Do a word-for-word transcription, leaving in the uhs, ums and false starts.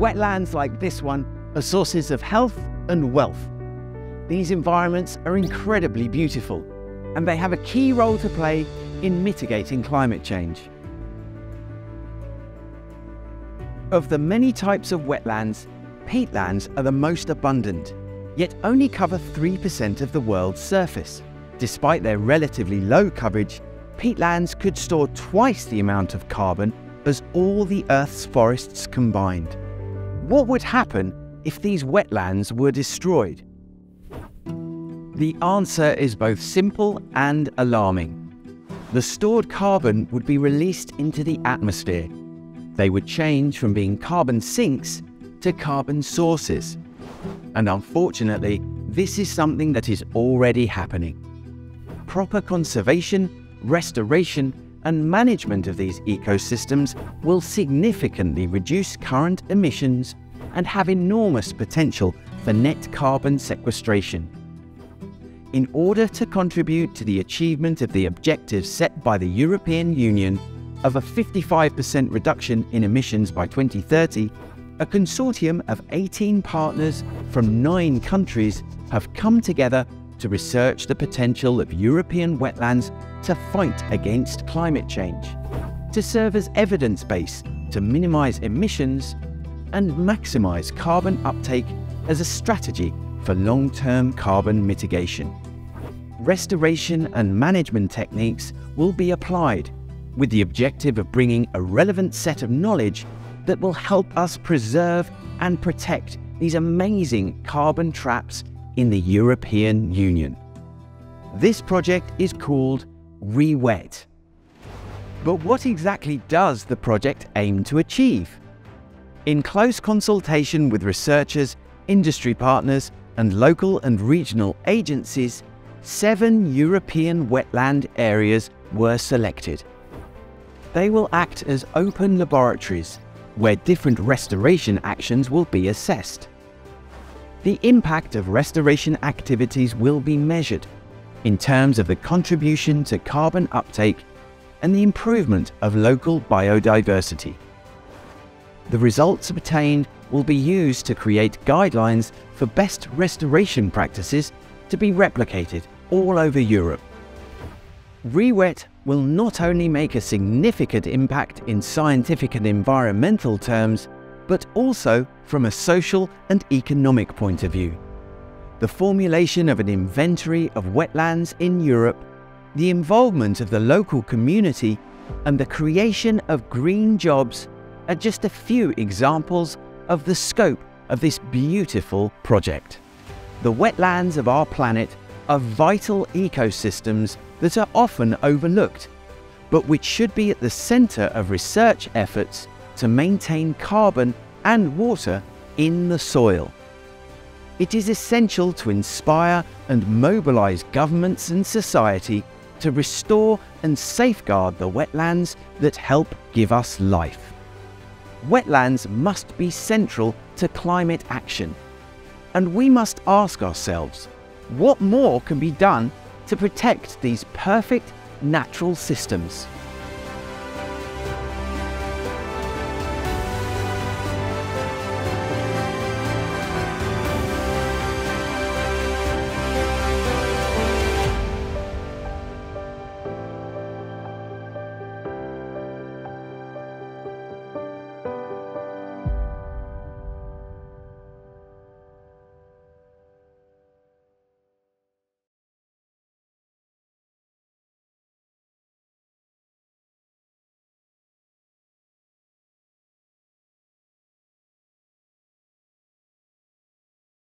Wetlands like this one are sources of health and wealth. These environments are incredibly beautiful, and they have a key role to play in mitigating climate change. Of the many types of wetlands, peatlands are the most abundant, yet only cover three percent of the world's surface. Despite their relatively low coverage, peatlands could store twice the amount of carbon as all the Earth's forests combined. What would happen if these wetlands were destroyed? The answer is both simple and alarming. The stored carbon would be released into the atmosphere. They would change from being carbon sinks to carbon sources. And unfortunately, this is something that is already happening. Proper conservation, restoration, and management of these ecosystems will significantly reduce current emissions and have enormous potential for net carbon sequestration. In order to contribute to the achievement of the objectives set by the European Union of a fifty-five percent reduction in emissions by twenty thirty, a consortium of eighteen partners from nine countries have come together to research the potential of European wetlands to fight against climate change, to serve as evidence base to minimize emissions and maximize carbon uptake as a strategy for long-term carbon mitigation. Restoration and management techniques will be applied with the objective of bringing a relevant set of knowledge that will help us preserve and protect these amazing carbon traps in the European Union. This project is called REWET. But what exactly does the project aim to achieve? In close consultation with researchers, industry partners, and local and regional agencies, seven European wetland areas were selected. They will act as open laboratories where different restoration actions will be assessed. The impact of restoration activities will be measured in terms of the contribution to carbon uptake and the improvement of local biodiversity. The results obtained will be used to create guidelines for best restoration practices to be replicated all over Europe. REWET will not only make a significant impact in scientific and environmental terms, but also from a social and economic point of view. The formulation of an inventory of wetlands in Europe, the involvement of the local community, and the creation of green jobs are just a few examples of the scope of this beautiful project. The wetlands of our planet are vital ecosystems that are often overlooked, but which should be at the center of research efforts to maintain carbon and water in the soil. It is essential to inspire and mobilize governments and society to restore and safeguard the wetlands that help give us life. Wetlands must be central to climate action, and we must ask ourselves, what more can be done to protect these perfect natural systems?